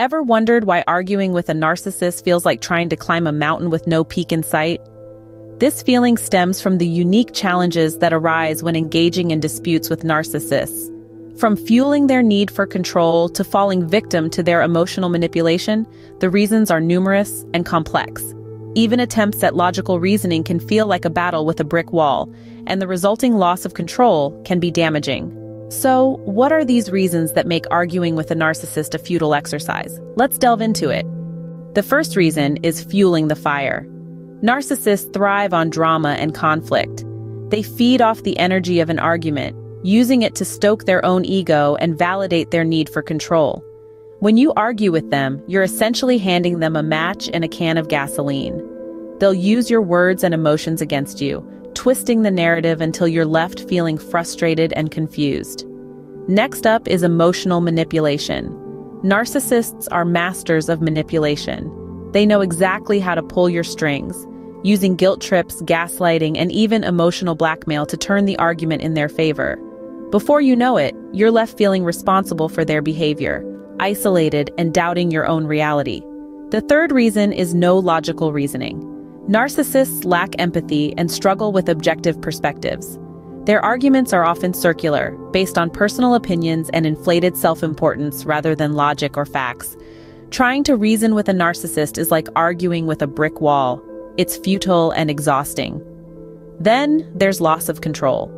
Ever wondered why arguing with a narcissist feels like trying to climb a mountain with no peak in sight? This feeling stems from the unique challenges that arise when engaging in disputes with narcissists. From fueling their need for control to falling victim to their emotional manipulation, the reasons are numerous and complex. Even attempts at logical reasoning can feel like a battle with a brick wall, and the resulting loss of control can be damaging. So, what are these reasons that make arguing with a narcissist a futile exercise? Let's delve into it. The first reason is fueling the fire. Narcissists thrive on drama and conflict. They feed off the energy of an argument, using it to stoke their own ego and validate their need for control. When you argue with them, you're essentially handing them a match and a can of gasoline. They'll use your words and emotions against you, twisting the narrative until you're left feeling frustrated and confused. Next up is emotional manipulation. Narcissists are masters of manipulation. They know exactly how to pull your strings, using guilt trips, gaslighting, and even emotional blackmail to turn the argument in their favor. Before you know it, you're left feeling responsible for their behavior, isolated and doubting your own reality. The third reason is no logical reasoning. Narcissists lack empathy and struggle with objective perspectives. Their arguments are often circular, based on personal opinions and inflated self-importance rather than logic or facts. Trying to reason with a narcissist is like arguing with a brick wall. It's futile and exhausting. Then there's loss of control.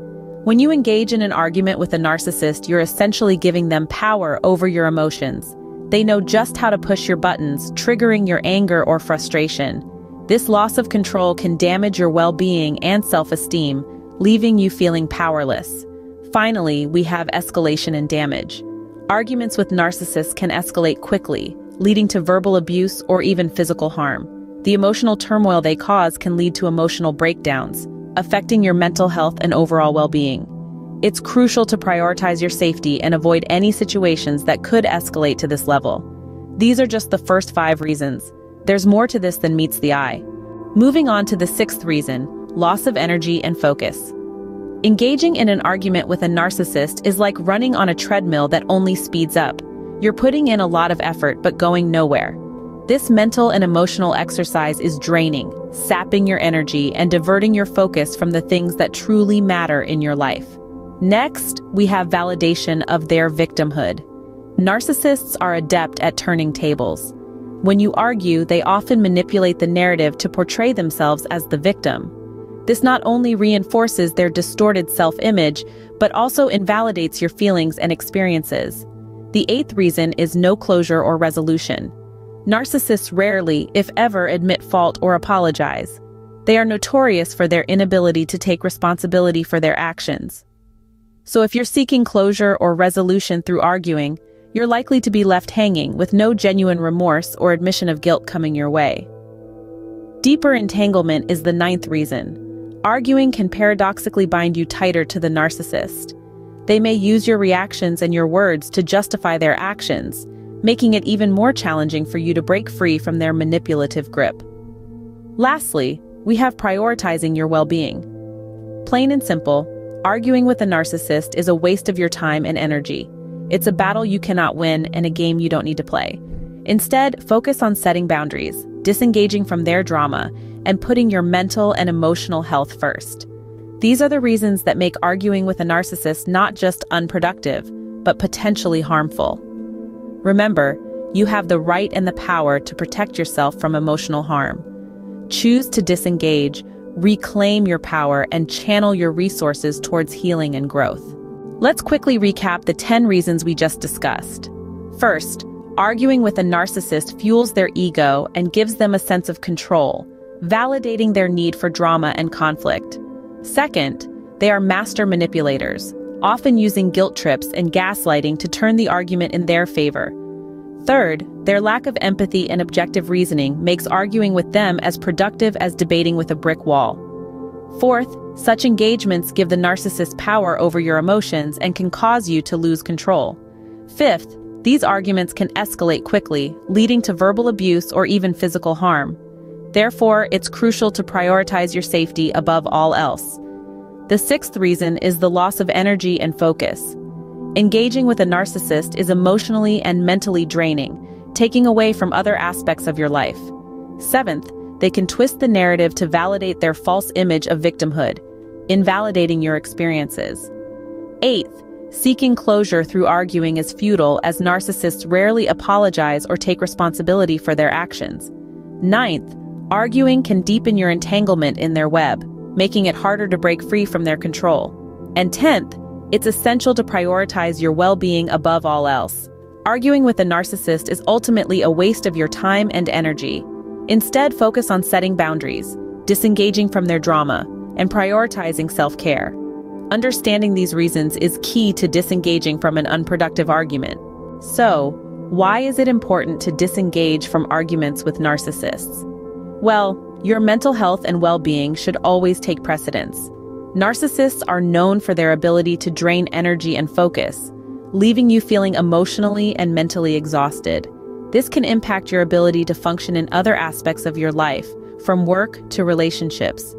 When you engage in an argument with a narcissist, you're essentially giving them power over your emotions. They know just how to push your buttons, triggering your anger or frustration. This loss of control can damage your well-being and self-esteem, leaving you feeling powerless. Finally, we have escalation and damage. Arguments with narcissists can escalate quickly, leading to verbal abuse or even physical harm. The emotional turmoil they cause can lead to emotional breakdowns, affecting your mental health and overall well-being. It's crucial to prioritize your safety and avoid any situations that could escalate to this level. These are just the first 5 reasons. There's more to this than meets the eye. Moving on to the 6th reason, loss of energy and focus. Engaging in an argument with a narcissist is like running on a treadmill that only speeds up. You're putting in a lot of effort but going nowhere. This mental and emotional exercise is draining, sapping your energy and diverting your focus from the things that truly matter in your life. Next, we have validation of their victimhood. Narcissists are adept at turning tables. When you argue, they often manipulate the narrative to portray themselves as the victim. This not only reinforces their distorted self-image, but also invalidates your feelings and experiences. The 8th reason is no closure or resolution. Narcissists rarely, if ever, admit fault or apologize. They are notorious for their inability to take responsibility for their actions. So if you're seeking closure or resolution through arguing, you're likely to be left hanging with no genuine remorse or admission of guilt coming your way. Deeper entanglement is the 9th reason. Arguing can paradoxically bind you tighter to the narcissist. They may use your reactions and your words to justify their actions, making it even more challenging for you to break free from their manipulative grip. Lastly, we have prioritizing your well-being. Plain and simple, arguing with a narcissist is a waste of your time and energy. It's a battle you cannot win and a game you don't need to play. Instead, focus on setting boundaries, disengaging from their drama, and putting your mental and emotional health first. These are the reasons that make arguing with a narcissist not just unproductive, but potentially harmful. Remember, you have the right and the power to protect yourself from emotional harm. Choose to disengage, reclaim your power, and channel your resources towards healing and growth. Let's quickly recap the 10 reasons we just discussed. First, arguing with a narcissist fuels their ego and gives them a sense of control, validating their need for drama and conflict. Second, they are master manipulators, often using guilt trips and gaslighting to turn the argument in their favor. Third, their lack of empathy and objective reasoning makes arguing with them as productive as debating with a brick wall. Fourth, such engagements give the narcissist power over your emotions and can cause you to lose control. Fifth, these arguments can escalate quickly, leading to verbal abuse or even physical harm. Therefore, it's crucial to prioritize your safety above all else. The 6th reason is the loss of energy and focus. Engaging with a narcissist is emotionally and mentally draining, taking away from other aspects of your life. 7th, they can twist the narrative to validate their false image of victimhood, invalidating your experiences. 8th, seeking closure through arguing is futile, as narcissists rarely apologize or take responsibility for their actions. 9th, arguing can deepen your entanglement in their web, making it harder to break free from their control. And 10th, it's essential to prioritize your well-being above all else. Arguing with a narcissist is ultimately a waste of your time and energy. Instead, focus on setting boundaries, disengaging from their drama, and prioritizing self-care. Understanding these reasons is key to disengaging from an unproductive argument. So, why is it important to disengage from arguments with narcissists? Well, your mental health and well-being should always take precedence. Narcissists are known for their ability to drain energy and focus, leaving you feeling emotionally and mentally exhausted. This can impact your ability to function in other aspects of your life, from work to relationships.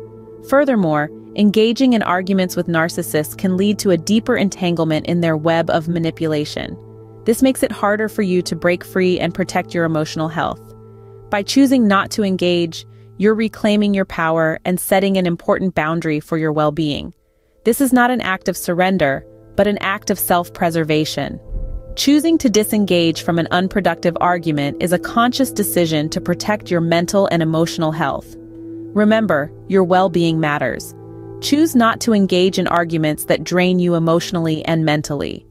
Furthermore, engaging in arguments with narcissists can lead to a deeper entanglement in their web of manipulation. This makes it harder for you to break free and protect your emotional health. By choosing not to engage, you're reclaiming your power and setting an important boundary for your well-being. This is not an act of surrender, but an act of self-preservation. Choosing to disengage from an unproductive argument is a conscious decision to protect your mental and emotional health. Remember, your well-being matters. Choose not to engage in arguments that drain you emotionally and mentally.